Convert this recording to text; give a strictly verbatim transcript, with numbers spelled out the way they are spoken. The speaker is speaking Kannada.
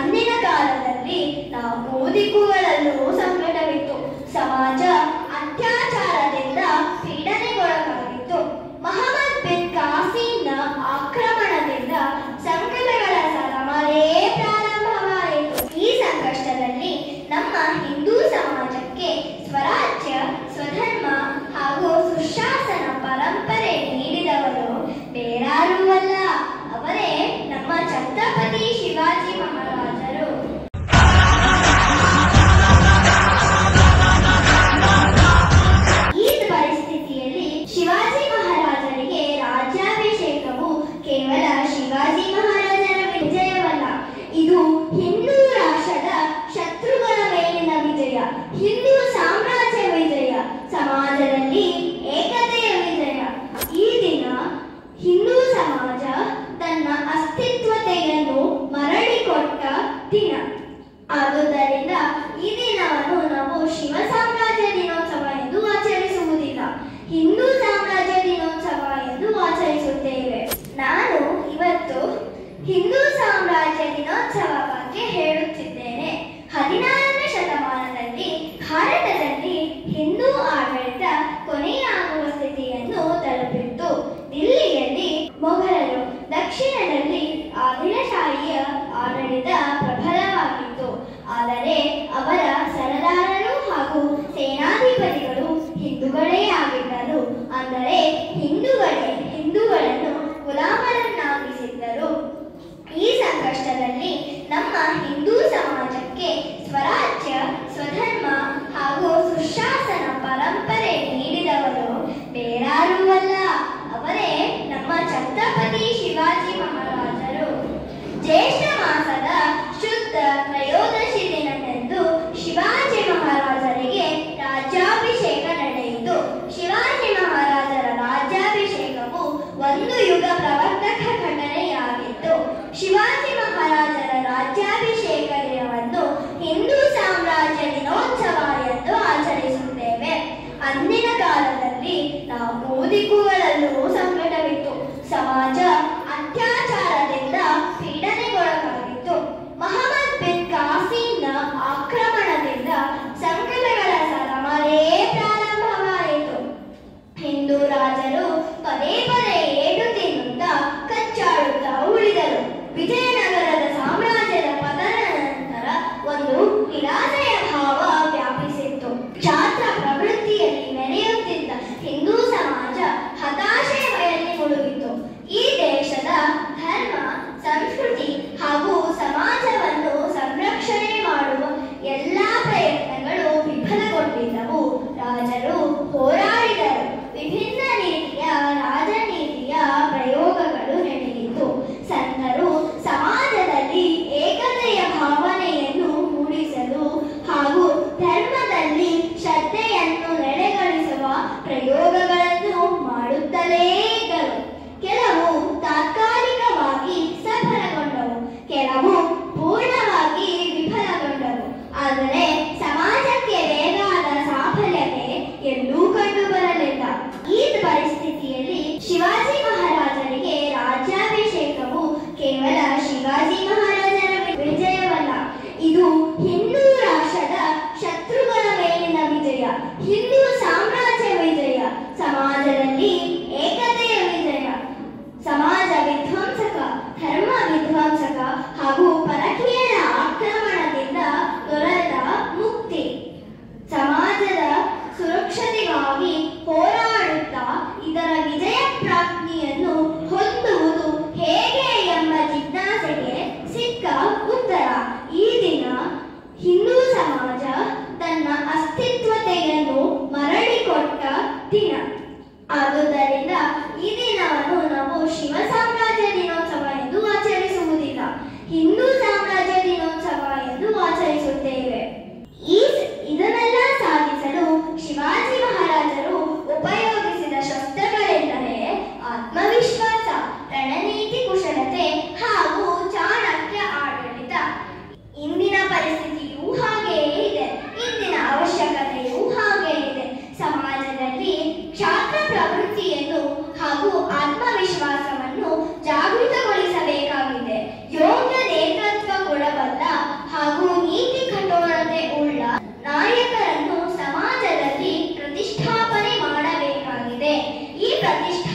ಅಂದಿನ ಕಾಲದಲ್ಲಿ ನಾವು ಮೋದಿಕುಗಳನ್ನು ಸಂಕಟವಿತ್ತು. ಸಮಾಜ ಅತ್ಯಾಚಾರದಿಂದ ಪೀಡನೆಗೊಳಗಾಗಿತ್ತು. ಮಹಮ್ಮದ್ ಬಿನ್ ಕಾಸಿಂನ ಆಕ್ರಮಣದಿಂದ ಸಂಕಟಗಳ ಸರಮಾಲೆ ಪ್ರಾರಂಭವಾಯಿತು. ಈ ಸಂಕಷ್ಟದಲ್ಲಿ ನಮ್ಮ ಹಿಂದೂ ಸಮಾಜಕ್ಕೆ ಸ್ವರಾಜ್ಯ, ಸ್ವಧರ್ಮ ಹಾಗೂ ಸುಶಾಸನ ಪರಂಪರೆ ನೀಡಿದವರು ಬೇರಾರುವಲ್ಲ, ಅವರೇ ನಮ್ಮ ಛತ್ರಪತಿ ಶಿವಾಜಿ ಮಹಾರಾಜರು. ಈ ಪರಿಸ್ಥಿತಿಯಲ್ಲಿ ಶಿವಾಜಿ ಮಹಾರಾಜರಿಗೆ ರಾಜ್ಯಾಭಿಷೇಕವು ಕೇವಲ ಶಿವಾಜಿ ಮಹಾರಾಜರ ವಿಜಯವಲ್ಲ, ಇದು ಹಿಂದೂ ರಾಷ್ಟ್ರದ ಶತ್ರುಗಳ ಮೇಲಿನ ವಿಜಯ, ಹಿಂದೂ ಸಾಮ್ರಾಜ್ಯ ವಿಜಯ, ಸಮಾಜದಲ್ಲಿ ಏಕತೆಯ ವಿಜಯ. ಈ ದಿನ ಹಿಂದೂ ಸಮಾಜ ತನ್ನ ಅಸ್ತಿತ್ವತೆಯನ್ನು ಮರಳಿಕೊಟ್ಟ ದಿನ. ಆದುದರಿಂದ ಈ ದಿನವನ್ನು ನಾವು ಶಿವ ಸಾಮ್ರಾಜ್ಯ ದಿನೋತ್ಸವ ಎಂದು ಆಚರಿಸುವುದಿಲ್ಲ, ಹಿಂದೂ ಸಾಮ್ರಾಜ್ಯ ದಿನೋತ್ಸವ ಎಂದು ಆಚರಿಸುತ್ತೇವೆ. ನಾನು ಇವತ್ತು ಹಿಂದೂ ಸಾಮ್ರಾಜ್ಯ ದಿನೋತ್ಸವ ಬಗ್ಗೆ ಹೇಳುತ್ತಿದ್ದೇನೆ. ಹದಿನಾರನೇ ಶತಮಾನದಲ್ಲಿ ಭಾರತದಲ್ಲಿ ಹಿಂದೂ ಆಡಳಿತ ಕೊನೆಯಾಗುವ ಸ್ಥಿತಿಯನ್ನು ತಲುಪಿತ್ತು. ದಿಲ್ಲಿಯಲ್ಲಿ ಮೊಘಲರು, ದಕ್ಷಿಣದಲ್ಲಿ ಆದಿಲಶಾಹಿಯ ಆಡಳಿತ ಪ್ರಬಲವಾಗಿತ್ತು. ಆದರೆ ಅವರ ಸರದಾರರು ಹಾಗೂ ಸೇನಾಧಿಪತಿಗಳು ಹಿಂದೂಗಳೇ ಆಗಿದ್ದರು. ಅಂದರೆ ಹಿಂದೂಗಳೇ ಹಿಂದೂಗಳನ್ನು ಗುಲಾಮರನ್ನಾಗಿಸಿದ್ದರು. ಈ ಸಂಕಷ್ಟದಲ್ಲಿ ನಮ್ಮ ಹಿಂದೂ ಸಮಾಜಕ್ಕೆ ಸ್ವರಾಜ್ಯ, ಸ್ವಧರ್ಮ ಹಾಗೂ ಸುಶಾಸನ ಪರಂಪರೆ ನೀಡಿದವರು ಬೇರಾರುವಲ್ಲ, ಅವರೇ ನಮ್ಮ ಛತ್ರಪತಿ ಶಿವಾಜಿ ಮಹಾರಾಜರು. ಜ್ಯೇಷ್ಠ ಮಾಸದ ಶುದ್ಧ ತ್ರಯೋದಶಿ ದಿನದಂದು ಶಿವಾಜಿ ಮಹಾರಾಜರಿಗೆ ರಾಜ್ಯಾಭಿಷೇಕ ನಡೆಯಿತು. ಶಿವಾಜಿ ಮಹಾರಾಜರ ರಾಜ್ಯಾಭಿಷೇಕವು ಒಂದು एक प्रतिष्ठा